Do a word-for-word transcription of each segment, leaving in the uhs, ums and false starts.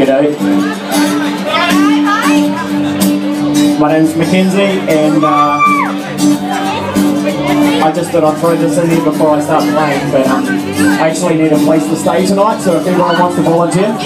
G'day. My name's Mackenzie, and uh, I just thought I'd throw this in here before I start playing, but um, I actually need a place to stay tonight, so if anyone wants to volunteer.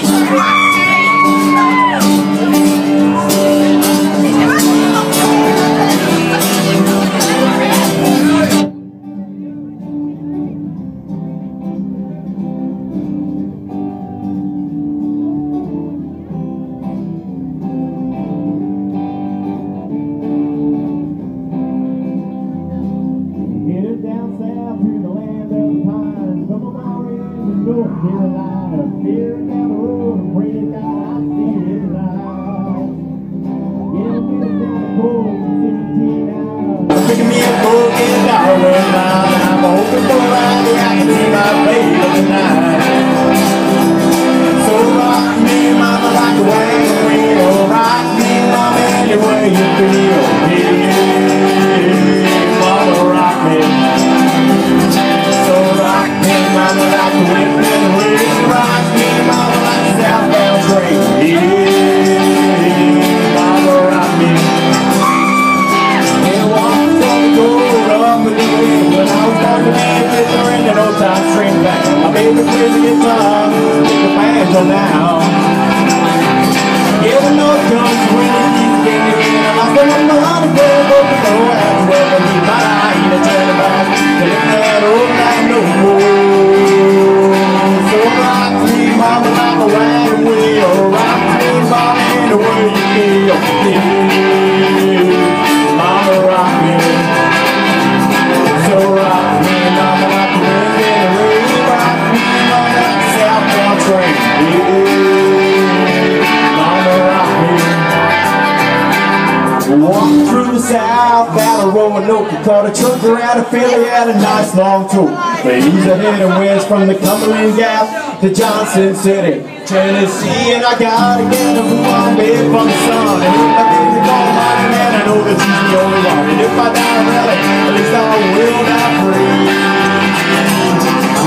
Caught a trucker out of Philly, had a nice long tour. But he's a hit and wins from the Cumberland Gap to Johnson City, Tennessee. And I gotta get a move on, babe, from the sun. And if I get the call, man, I know that she's the only one. And if I die early, at least I will not free.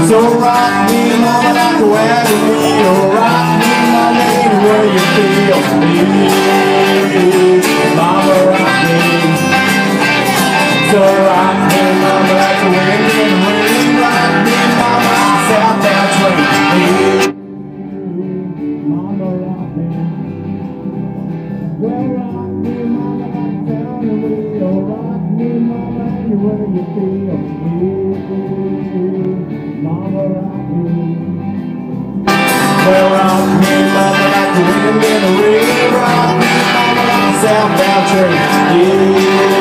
So rock me, mama, like a wagon wheel. Rock me, my lady, where you feel me. Mama, rock me. So rock me, mama, like a wind in the rain. Rock me, mama, southbound train. Mama, rock me. Well, rock me, mama, like down the wheel. Rock me, mama, anywhere you feel. Mama, rock me. Well, rock me, mama, like a wind in the rain. Rock me, mama, like southbound train.